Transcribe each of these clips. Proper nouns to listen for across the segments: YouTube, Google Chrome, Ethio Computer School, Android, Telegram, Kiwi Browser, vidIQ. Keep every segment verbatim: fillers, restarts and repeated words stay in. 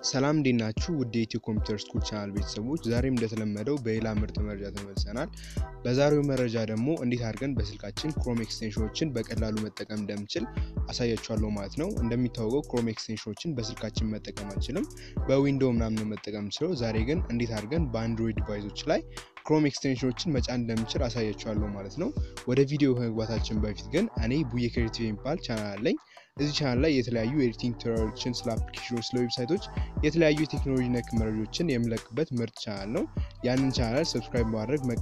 Salam Dina Chu Date Computer School Chal with Sabuch, Zarim Desalamado, Baila Mertamarja Sanal, Bazaru Marajadamo, and the Hargan Basil Kachin, Chrome Extension, Back at Lalumetakam Demchil, Asaya Chalomatno, and the Mitogo, Chrome Extension, Basil Kachin Metakamachilum, Ba Window Namnamatakam Sro, Zarigan, and the Hargan, Bandroid device Uchlai, Chrome Extension, much and Demchil, Asaya Chalomatno, what a video Watachim Bafigan, and a Buyakari Impal Channel Link. This channel is a editing tutorial application website. It is a technology that is a very good channel. Yan channel subscribe to the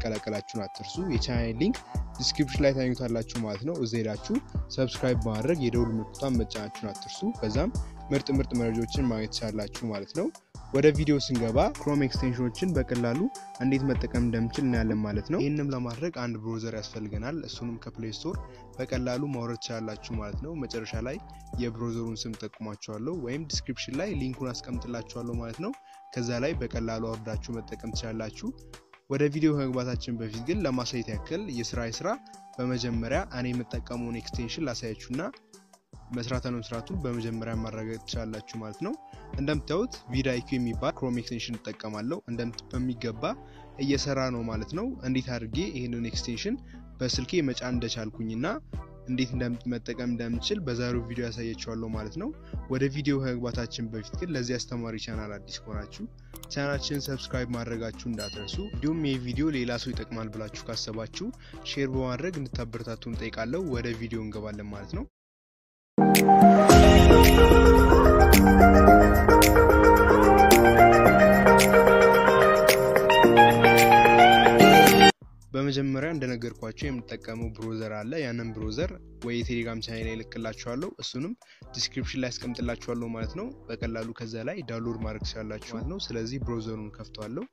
channel. Link description is a description. Subscribe to the channel. Whether video Singaba, Chrome extension Bakalalu, and it Matakam Demchil Nalam Malatno, in Lamarek and browser as Felganal, Sunum Caplay Store, Bakalalu Morachala Chumatno, Matarchalai, Ye browser Unsum Takmachalo, Wame description Lai, Linkunas come to Lachualo Matno, Kazalai, Bakalalu or Dachumatakam Chalachu, whether video Hangbatachim Bavigil, Lamasai Takel, Yesraisra, Bamajamara, and Imatakamon extension Lasachuna. መስራታንም ስራቱ በመጀመሪያ ማረጋገጥ ቻላችሁ ማለት ነው እንደምታውቁት vidIQ የሚባል Chrome extension ተጠቀማለሁ እንደምት በሚገባ እየሰራ ነው ማለት ነው እንዴት አድርጌ ይሄንን extension በስልኬ መጫን እንደቻልኩኝና እንዴት እንደምትመጠቀም እንደምችል በዛሬው ቪዲዮ ያሳያችኋለሁ ማለት ነው ወደ ቪዲዮ መግባታችን በፊት ግን ለዚህ አስተማሪ ቻናል አዲስ ሆናችሁ ቻናላችንን ሰብስክራይብ ማድረጋችሁ እንዳትረሱ እንዲሁም ይሄ ቪዲዮ ሌላ ሰው ይጠቅማል ብላችሁ ካሰባችሁ ሼር በማድረግ እንድታበረታቱን ጠይቃለሁ ወደ ቪዲዮ እንገባለን ማለት ነው በመጀመሪያ እንደነገርኳችሁ የምትጠቀመው ብራውዘር አለ ያንን ብራውዘር ወይ ቴሌግራም ቻናሌ ልክላችኋለሁ እሱንም ዲስክሪፕሽን ላይ አስቀምጥላችኋለሁ ማለት ነው በቀላሉ ከዛ ላይ ዳውንሎድ ማድረግ ትችላላችሁ ማለት ነው ስለዚህ ብራውዘሩን ከፍቷለሁ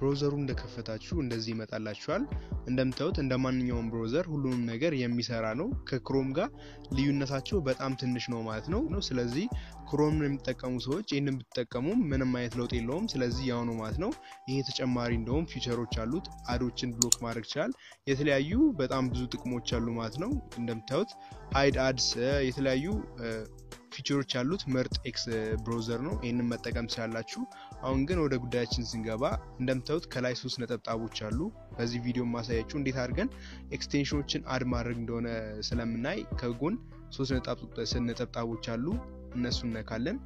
ብራውዘሩን እንደከፈታችሁ እንደዚህ ይመጣላችኋል እንደምታውቁት እንደማንኛውም ብራውዘር ሁሉንም ነገር የሚሰራ ነው ከክሮም ጋር ልዩነታቸው በጣም ትንሽ ነው ማለት ነው ስለዚህ ክሮም የሚጠቀሙ ሰዎች ይሄንን ብትጠቀሙ ምንም አይነት ለውጥ የለውም ስለዚህ ያው ነው ማለት ነው ይሄ ተጨማሪ እንደውም ፊቸሮች አሉት አዶችን ብሎክ ማድረግ ይችላል የተለያዩ በጣም ብዙ ጥቅሞች አሉ ማለት ነው እንደምታውቁት ሃይድ አድስ የተለያዩ ፊቸሮች አሉት ምርጥ ኤክስ ብራውዘር ነው ይሄንን መጠቀም ትችላላችሁ አሁን ግን ወደ ጉዳያችን ስንገባ እንደምታውቁት ከላይ ሶስት ነጥብጣቦች አሉ በዚህ ቪዲዮ ማሳያችሁ እንዴት አድርገን ኤክስቴንሽኖችን አድ ማድረግ እንደሆነ ስለምናይ ከጎን ሶስት ነጥብጣቦች አሉ እነሱን ነካለን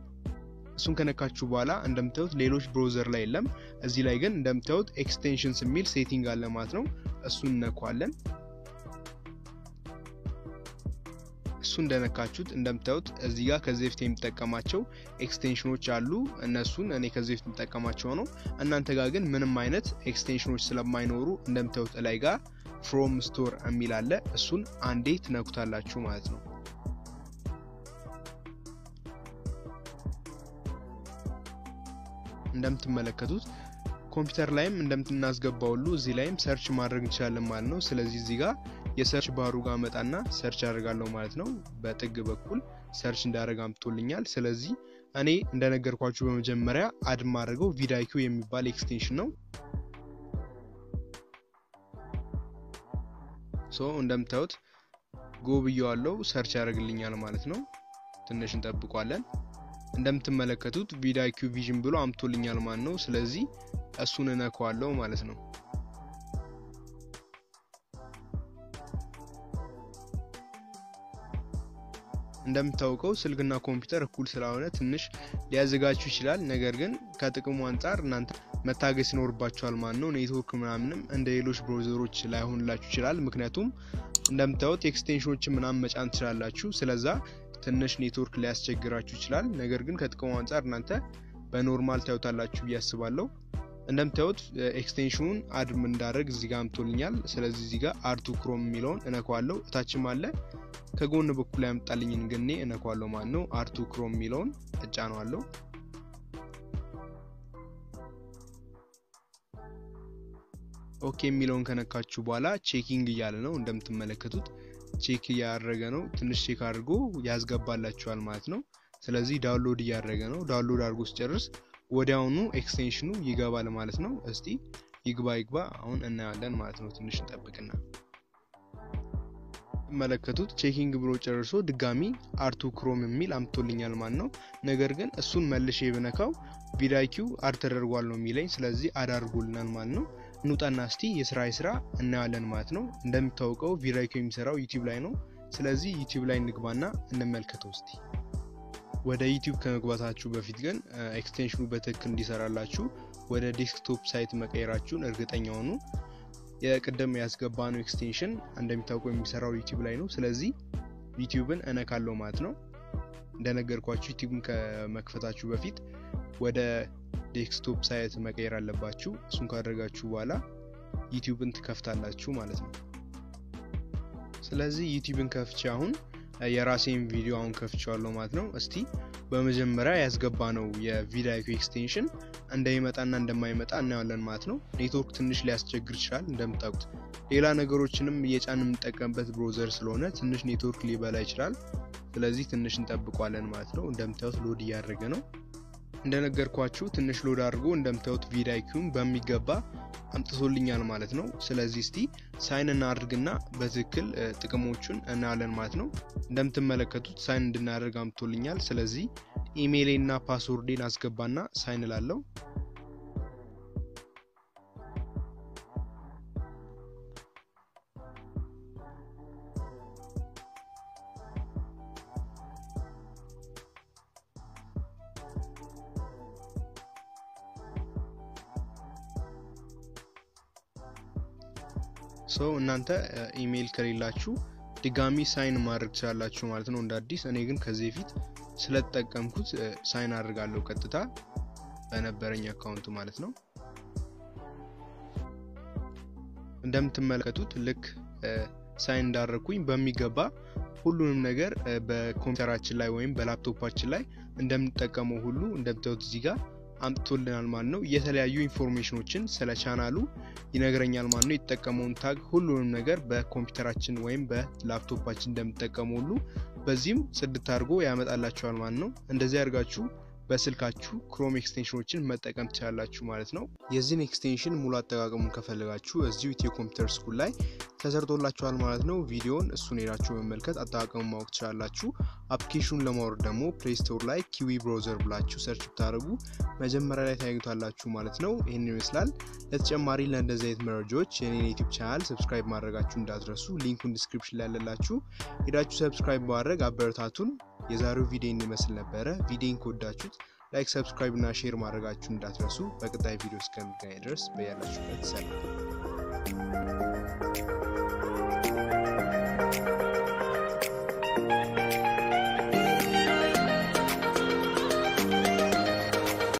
እሱን ከነካችሁ በኋላ እንደምታውቁት ሌሎች ብራውዘር ላይ የለም እዚህ ላይ ግን እንደምታውቁት ኤክስቴንሽንስ የሚል ሴቲንግ አለ ማለት ነው እሱን ነካለን እሱን እንደነካችሁት እንደምታውቁት እዚህ ጋር ከዚህ በፊት የምትጠቀማቸው ኤክስቴንሽኖች አሉ እነሱን እኔ ከዚህ በፊት የምትጠቀማቸው ነው እናንተ ጋር ግን ምንም አይነት ኤክስቴንሽኖች ስለማይኖሩ እንደምታውቁት ላይ ጋር from store የሚል አለ እሱን አንዴ ትነኩታላችሁ ማለት ነው እንደምትመለከቱት ኮምፒውተር ላይም እንደምትናስገባው ሁሉ እዚህ ላይም ሰርች ማድረግ እንችላለን ማለት ነው ስለዚህ እዚህ ጋር የሰርች ባሩ ጋር መጣና ሰርች አደርጋለሁ ማለት ነው በጥግ በኩል ሰርች እንዳደረጋምጥቶልኛል ስለዚህ እኔ እንደነገርኳችሁ በመጀመሪያ አድ ማድረገው vidIQ የሚባል ኤክስቴንሽን ነው ሶ እንደምታውቁት ጎብየዋለሁ ሰርች አደርግልኛል ማለት ነው ትንሽ እንጠብቀዋለን እንደምትመለከቱት vidIQ vision ብሎ አምጥቶልኛል ማለት ነው ስለዚህ እሱን ነካዋለሁ ማለት ነው እንደምታውቁት ስልክና ኮምፒውተር እኩል ስለሆነ ትንሽ ሊያዘጋጁ ይችላል ነገር ግን ከጥቅሙ አንፃር እናንተ መታገስ ይኖርባችኋል ማለት ነው ኔትወርክ ምናምንም እንደሌሎች ብራውዘሮች ላይ ሆንላችሁ ይችላል ምክንያቱም እንደምታውቁት ኤክስቴንሽኖች ምናምን መጫን ትችላላችሁ ስለዛ ትንሽ ኔትወርክ ሊያስቸግራችሁ ይችላል ነገር ግን ከጥቅሙ አንፃር እናንተ በኖርማል ታውታላችሁ ያስባለው እንደምታውቁት ኤክስቴንሽኑን አድ ምን ዳረግ እዚህ ጋር አምጥቶልኛል ስለዚህ እዚህ ጋር አርቱ ክሮም ሚለውን እነካዋለሁ ታችም አለ ከጎን በኩል ያመጣልኝን ግን እነካዋለሁ ማለት ነው አርቱ ክሮም ሚለውን እጫናለሁ ኦኬ ሚለውን ከነካችሁ በኋላ ቼኪንግ ይያለ ነው እንደምትመለከቱት ቼክ ያደረገ ነው ትንሽ ቼክ አድርጎ ያስገባላችኋል ማለት ነው ስለዚህ ዳውንሎድ ያደረገ ነው ዳውንሎድ አድርጎ ሲጨርስ ወዲያውኑ ኤክስቴንሽኑ ይገባል ማለት ነው እስቲ ይግባ ይግባ አሁን እናያለን ማለት ነው ትንሽ ተጠብቀና መለከቱት ቼኪንግ ብሎ ጨርሶ ድጋሚ አርቱ ክሮም የሚል አምጥቶልኛል ማለት ነው ነገር ግን እሱን መልሼ ብነካው ቪዳኪው አርተደርጓል ነው የሚለኝ ስለዚህ አዳርጉልናል ማለት ነው ኑጣና እስቲ የስራ ይስራ እናያለን ማለት ነው እንደምታውቀው ቪዳኪው የሚሰራው YouTube ላይ ነው ስለዚህ YouTube ላይ ንግባና እንመልከተው እስቲ ወደ YouTube ከመግባታችሁ በፊት ግን ኤክስቴንሽኑ በትክክል እንዲሰራላችሁ ወደ ዴስክቶፕ ሳይት መቀየራችሁን እርግጠኛ ሁኑ የቀደም ያስገባነው ኤክስቴንሽን እንደምታውቁም የሚሰራው YouTube ላይ ነው ስለዚህ YouTube-ን አነካለው ማለት ነው እንደነገርኳችሁ YouTube-ን ከመክፈታችሁ በፊት ወደ ዴስክቶፕ ሳይት መቀየር አለባችሁ እሱን ካደረጋችሁ በኋላ YouTube-ን ትከፍታላችሁ ማለት ነው ስለዚህ YouTube-ን ከፍቼ አሁን የራሴን ቪዲዮ አሁን ከፍቻለሁ ማለት ነው እስቲ በመጀመሪያ ያስገባነው የቪዳኪው ኤክስቴንሽን እንደይመጣና እንደማይመጣ እናያለን ማለት ነው ኔትወርክ ትንሽ ሊያስቸግር ይችላል እንደምታውቁት ሌላ ነገሮችንም የጫንም ተጠቀምበት ብራውዘር ስለሆነ ትንሽ ኔትወርክ ሊበላ ይችላል ስለዚህ ትንሽ እንጠብቀዋለን ማለት ነው እንደምታውቁት ሎድ ያደረገ ነው እንደነገርኳችሁ ትንሽ ሎድ አድርጎ እንደምታውቁት ቪዳኪውን በሚገባ አምጥቶልኛል ማለት ነው ስለዚህ እስቲ ሳይን እናድርግና በትክክል ጥቅሞቹን እናያለን ማለት ነው እንደምትመለከቱት ሳይን እንድናደርግ አምጥቶልኛል ስለዚህ ኢሜይልና ፓስወርዴን አስገባና ሳይን ላለው so እናንተ ኢሜይል ከሌላችሁ ድጋሚ ሳይን ማድረግ ቻላችሁ ማለት ነው እንደ አዲስ እኔ ግን ከዚህ ፊት ስለተጠቀምኩት ሳይን አድርጋለሁ ቀጥታ በነበረኝ አካውንት ማለት ነው እንደምትመለከቱት ልክ ሳይን ዳርኩኝ በሚገባ ሁሉንም ነገር በኮምፒውተራችን ላይ ወይም በላፕቶፓችን ላይ እንደምንጠቀመው ሁሉ እንደምታውቁት እዚህ ጋር አምጥቶልናል ማለት ነው የተለያዩ ኢንፎርሜሽኖችን ስለ ቻናሉ ይነግረኛል ማለት ነው የተጠቀመውን ታግ ሁሉንም ነገር በኮምፒውተራችን ወይም በላፕቶፓችን እንደምንጠቀመው ሁሉ በዚህም ጽድት አድርጎ ያመጣላችኋል ማለት ነው እንደዚህ አድርጋችሁ በስልካችሁ ክሮም ኤክስቴንሽኖችን መጠቀም ትችላላችሁ ማለት ነው የዚህን ኤክስቴንሽን ሙሉ አጠቃቀሙን ከፈለጋችሁ እዚሁ ቴክ ኮምፒውተር ስኩል ላይ ተሰርቶላችኋል ማለት ነው ቪዲዮን እሱን ሄዳችሁ መመልከት አጠቃቀሙን ማወቅ ትችላላችሁ አፕሊኬሽኑን ለማውረድ ደግሞ ፕሌይ ስቶር ላይ ኪዊ ብራውዘር ብላችሁ ሰርች ብታደርጉ መጀመሪያ ላይ ታገኙታላችሁ ማለት ነው ይሄን ይመስላል ለተጨማሪ ለእንደዚህ አይነት መረጃዎች የኔን YouTube ቻናል ሰብስክራይብ ማድረጋችሁ እንዳትረሱ ሊንኩን ዲስክሪፕሽን ላይ አለላችሁ ሄዳችሁ ሰብስክራይብ ማድረግ አበረታቱን የዛሬው ቪዲዮ እንመስል ነበር ቪዲዮን ከወዳችሁት ላይክ ሰብስክራይብ እና ሼር ማድረጋችሁ እንዳትረሱ በቀጣይ ቪዲዮ እስከምንገናኝ ድረስ በያላችሁበት ሰላም